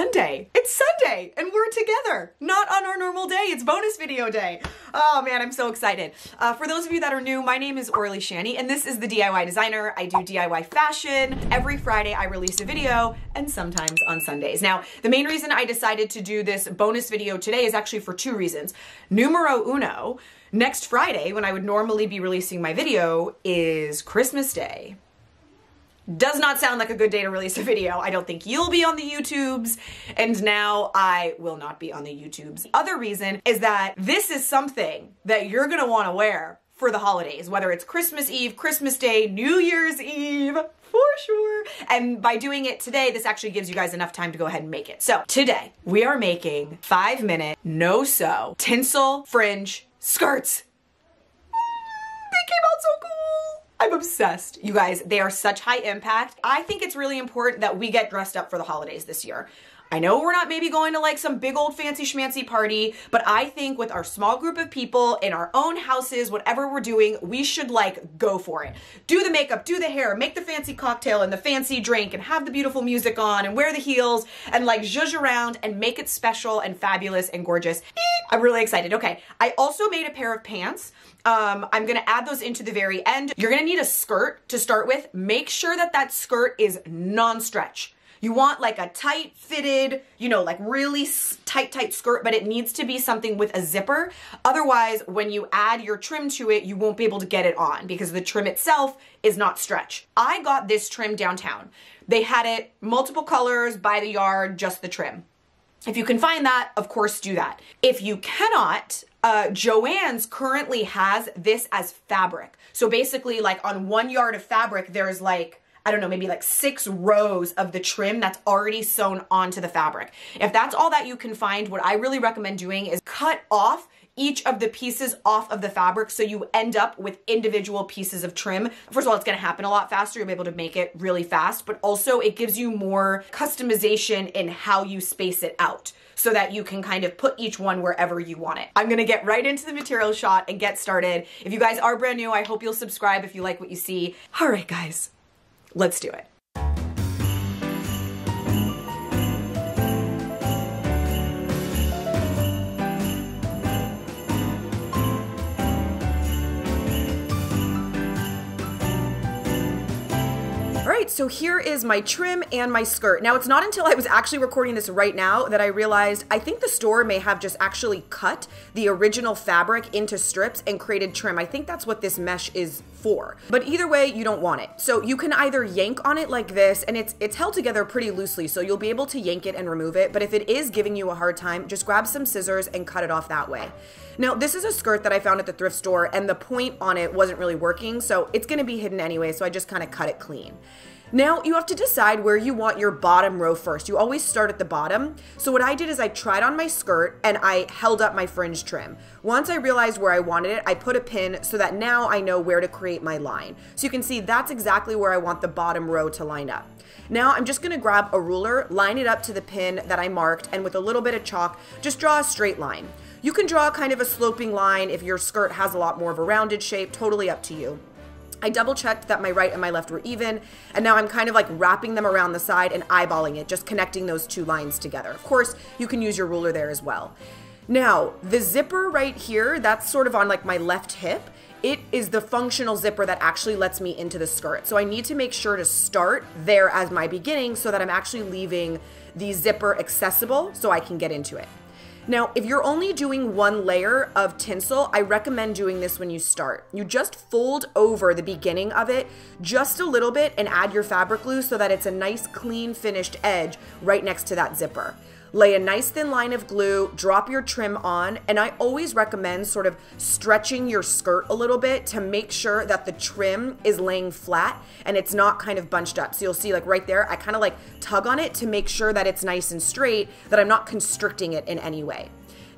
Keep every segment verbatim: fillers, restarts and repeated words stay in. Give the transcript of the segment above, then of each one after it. Sunday. It's Sunday and we're together, not on our normal day. It's bonus video day. Oh man, I'm so excited. Uh, for those of you that are new, my name is Orly Shani and this is the D I Y Designer. I do D I Y fashion. Every Friday I release a video and sometimes on Sundays. Now, the main reason I decided to do this bonus video today is actually for two reasons. Numero uno, next Friday when I would normally be releasing my video is Christmas Day. Does not sound like a good day to release a video. I don't think you'll be on the YouTubes, and now I will not be on the YouTubes. Other reason is that this is something that you're gonna wanna wear for the holidays, whether it's Christmas Eve, Christmas Day, New Year's Eve, for sure. And by doing it today, this actually gives you guys enough time to go ahead and make it. So today, we are making five minute, no sew, tinsel fringe skirts. Mm, they came out so cool. I'm obsessed. You guys, they are such high impact. I think it's really important that we get dressed up for the holidays this year. I know we're not maybe going to like some big old fancy schmancy party, but I think with our small group of people in our own houses, whatever we're doing, we should like go for it. Do the makeup, do the hair, make the fancy cocktail and the fancy drink and have the beautiful music on and wear the heels and like zhuzh around and make it special and fabulous and gorgeous. I'm really excited. Okay, I also made a pair of pants. Um, I'm gonna add those into the very end. You're gonna need a skirt to start with. Make sure that that skirt is non-stretch. You want like a tight fitted, you know, like really tight, tight skirt, but it needs to be something with a zipper. Otherwise, when you add your trim to it, you won't be able to get it on because the trim itself is not stretch. I got this trim downtown. They had it multiple colors by the yard, just the trim. If you can find that, of course, do that. If you cannot, uh, Joann's currently has this as fabric. So basically like on one yard of fabric, there's like, I don't know, maybe like six rows of the trim that's already sewn onto the fabric. If that's all that you can find, what I really recommend doing is cut off each of the pieces off of the fabric so you end up with individual pieces of trim. First of all, it's gonna happen a lot faster. You'll be able to make it really fast, but also it gives you more customization in how you space it out so that you can kind of put each one wherever you want it. I'm gonna get right into the material shot and get started. If you guys are brand new, I hope you'll subscribe if you like what you see. All right, guys. Let's do it. So here is my trim and my skirt. Now it's not until I was actually recording this right now that I realized I think the store may have just actually cut the original fabric into strips and created trim. I think that's what this mesh is for. But either way, you don't want it. So you can either yank on it like this, and it's it's held together pretty loosely, so you'll be able to yank it and remove it. But if it is giving you a hard time, just grab some scissors and cut it off that way. Now this is a skirt that I found at the thrift store, and the point on it wasn't really working, so it's gonna be hidden anyway, so I just kind of cut it clean. Now you have to decide where you want your bottom row first. You always start at the bottom. So what I did is I tried on my skirt and I held up my fringe trim. Once I realized where I wanted it, I put a pin so that now I know where to create my line. So you can see that's exactly where I want the bottom row to line up. Now I'm just gonna grab a ruler, line it up to the pin that I marked, and with a little bit of chalk, just draw a straight line. You can draw kind of a sloping line if your skirt has a lot more of a rounded shape, totally up to you. I double checked that my right and my left were even, and now I'm kind of like wrapping them around the side and eyeballing it, just connecting those two lines together. Of course, you can use your ruler there as well. Now, the zipper right here, that's sort of on like my left hip. It is the functional zipper that actually lets me into the skirt. So I need to make sure to start there as my beginning so that I'm actually leaving the zipper accessible so I can get into it. Now, if you're only doing one layer of tinsel, I recommend doing this when you start. You just fold over the beginning of it just a little bit and add your fabric glue so that it's a nice, clean, finished edge right next to that zipper. Lay a nice thin line of glue, drop your trim on, and I always recommend sort of stretching your skirt a little bit to make sure that the trim is laying flat and it's not kind of bunched up. So you'll see like right there, I kind of like tug on it to make sure that it's nice and straight, that I'm not constricting it in any way.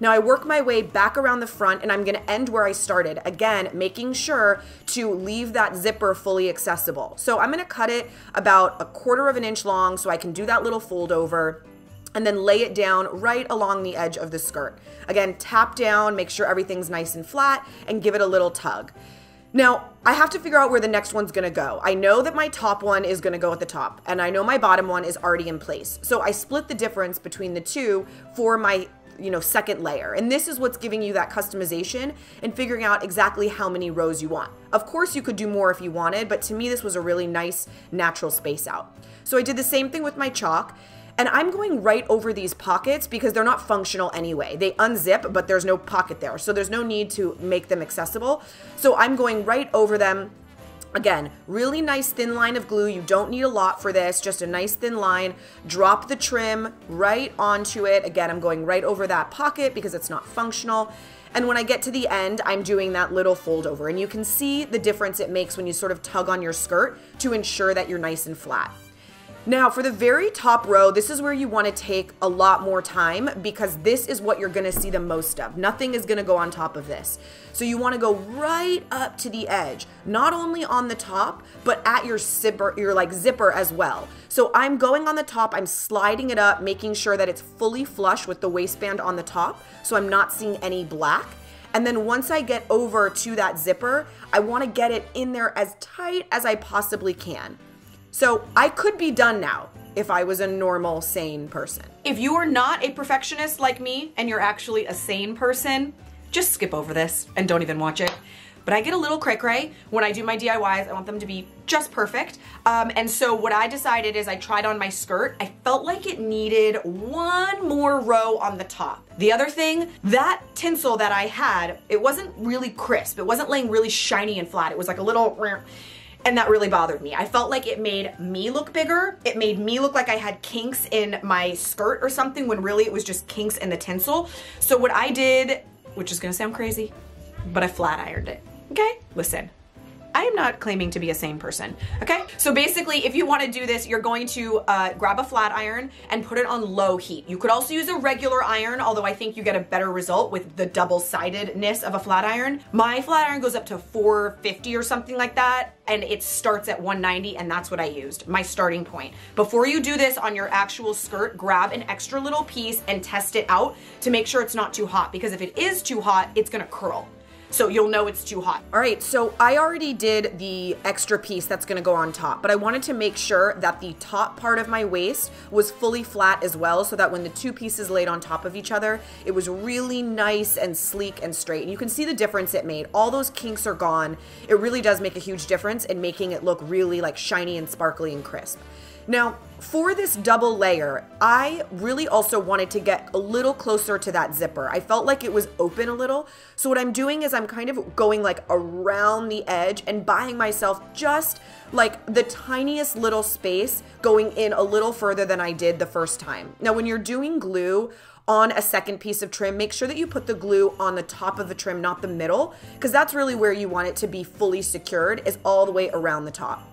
Now I work my way back around the front and I'm gonna end where I started. Again, making sure to leave that zipper fully accessible. So I'm gonna cut it about a quarter of an inch long so I can do that little fold over and then lay it down right along the edge of the skirt. Again, tap down, make sure everything's nice and flat and give it a little tug. Now, I have to figure out where the next one's gonna go. I know that my top one is gonna go at the top, and I know my bottom one is already in place. So I split the difference between the two for my, you know, second layer. And this is what's giving you that customization and figuring out exactly how many rows you want. Of course, you could do more if you wanted, but to me, this was a really nice natural space out. So I did the same thing with my chalk. And I'm going right over these pockets because they're not functional anyway. They unzip, but there's no pocket there. So there's no need to make them accessible. So I'm going right over them. Again, really nice thin line of glue. You don't need a lot for this, just a nice thin line. Drop the trim right onto it. Again, I'm going right over that pocket because it's not functional. And when I get to the end, I'm doing that little fold over. And you can see the difference it makes when you sort of tug on your skirt to ensure that you're nice and flat. Now for the very top row, this is where you want to take a lot more time because this is what you're going to see the most of. Nothing is going to go on top of this. So you want to go right up to the edge, not only on the top, but at your zipper, your like zipper as well. So I'm going on the top, I'm sliding it up, making sure that it's fully flush with the waistband on the top, so I'm not seeing any black. And then once I get over to that zipper, I want to get it in there as tight as I possibly can. So I could be done now if I was a normal, sane person. If you are not a perfectionist like me and you're actually a sane person, just skip over this and don't even watch it. But I get a little cray-cray when I do my D I Ys. I want them to be just perfect. Um, and so what I decided is I tried on my skirt. I felt like it needed one more row on the top. The other thing, that tinsel that I had, it wasn't really crisp. It wasn't laying really shiny and flat. It was like a little... And that really bothered me. I felt like it made me look bigger. It made me look like I had kinks in my skirt or something when really it was just kinks in the tinsel. So what I did, which is gonna sound crazy, but I flat ironed it, okay? Listen, I am not claiming to be a sane person, okay? So basically, if you wanna do this, you're going to uh, grab a flat iron and put it on low heat. You could also use a regular iron, although I think you get a better result with the double-sidedness of a flat iron. My flat iron goes up to four fifty or something like that, and it starts at one ninety, and that's what I used, my starting point. Before you do this on your actual skirt, grab an extra little piece and test it out to make sure it's not too hot, because if it is too hot, it's gonna curl. So you'll know it's too hot. All right, so I already did the extra piece that's gonna go on top, but I wanted to make sure that the top part of my waist was fully flat as well, so that when the two pieces laid on top of each other, it was really nice and sleek and straight. And you can see the difference it made. All those kinks are gone. It really does make a huge difference in making it look really like shiny and sparkly and crisp. Now, for this double layer, I really also wanted to get a little closer to that zipper. I felt like it was open a little. So what I'm doing is I'm kind of going like around the edge and buying myself just like the tiniest little space, going in a little further than I did the first time. Now, when you're doing glue on a second piece of trim, make sure that you put the glue on the top of the trim, not the middle, because that's really where you want it to be fully secured, is all the way around the top.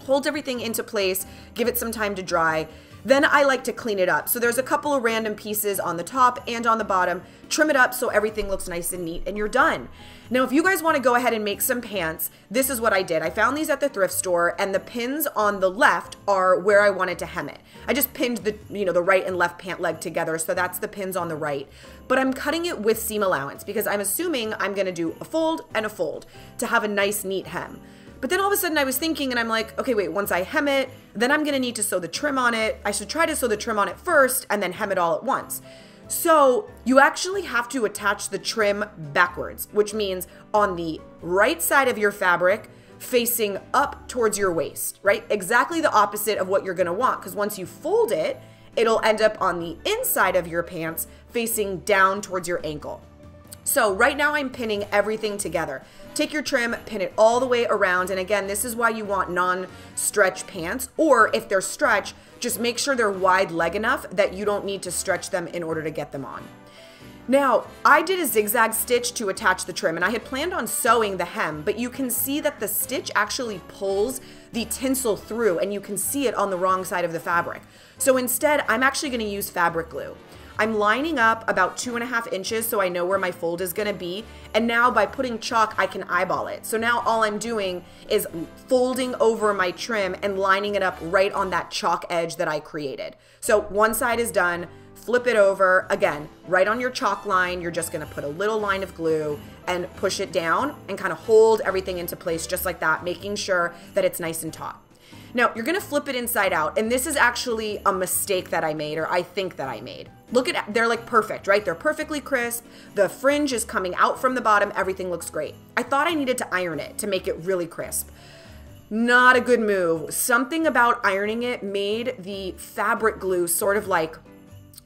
Hold everything into place, give it some time to dry. Then I like to clean it up. So there's a couple of random pieces on the top and on the bottom. Trim it up so everything looks nice and neat, and you're done. Now, if you guys want to go ahead and make some pants, this is what I did. I found these at the thrift store, and the pins on the left are where I wanted to hem it. I just pinned the, you know, the right and left pant leg together, so that's the pins on the right. But I'm cutting it with seam allowance because I'm assuming I'm going to do a fold and a fold to have a nice, neat hem. But then all of a sudden I was thinking, and I'm like, okay, wait, once I hem it, then I'm gonna need to sew the trim on it. I should try to sew the trim on it first and then hem it all at once. So you actually have to attach the trim backwards, which means on the right side of your fabric, facing up towards your waist, right? Exactly the opposite of what you're gonna want, because once you fold it, it'll end up on the inside of your pants, facing down towards your ankle. So right now I'm pinning everything together. Take your trim, pin it all the way around. And again, this is why you want non-stretch pants, or if they're stretch, just make sure they're wide leg enough that you don't need to stretch them in order to get them on. Now, I did a zigzag stitch to attach the trim, and I had planned on sewing the hem, but you can see that the stitch actually pulls the tinsel through, and you can see it on the wrong side of the fabric. So instead, I'm actually gonna use fabric glue. I'm lining up about two and a half inches so I know where my fold is gonna be. And now by putting chalk, I can eyeball it. So now all I'm doing is folding over my trim and lining it up right on that chalk edge that I created. So one side is done, flip it over. Again, right on your chalk line, you're just gonna put a little line of glue and push it down and kind of hold everything into place just like that, making sure that it's nice and taut. Now, you're gonna flip it inside out, and this is actually a mistake that I made, or I think that I made. Look at, they're like perfect, right? They're perfectly crisp. The fringe is coming out from the bottom. Everything looks great. I thought I needed to iron it to make it really crisp. Not a good move. Something about ironing it made the fabric glue sort of like,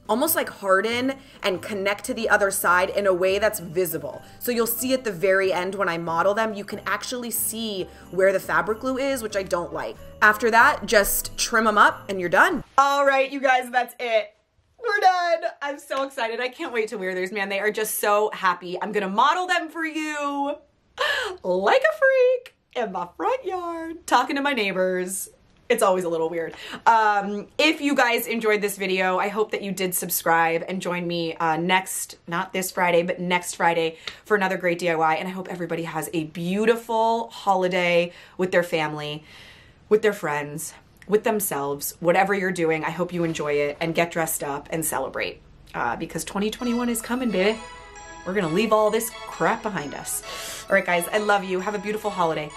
almost like harden and connect to the other side in a way that's visible. So you'll see at the very end when I model them, you can actually see where the fabric glue is, which I don't like. After that, just trim them up and you're done. All right, you guys, that's it. We're done. I'm so excited. I can't wait to wear these, man. They are just so happy. I'm gonna model them for you like a freak in my front yard, talking to my neighbors. It's always a little weird. Um, if you guys enjoyed this video, I hope that you did subscribe and join me uh, next, not this Friday, but next Friday for another great D I Y. And I hope everybody has a beautiful holiday with their family, with their friends, with themselves, whatever you're doing. I hope you enjoy it and get dressed up and celebrate uh, because twenty twenty-one is coming, baby. We're gonna leave all this crap behind us. All right, guys, I love you. Have a beautiful holiday.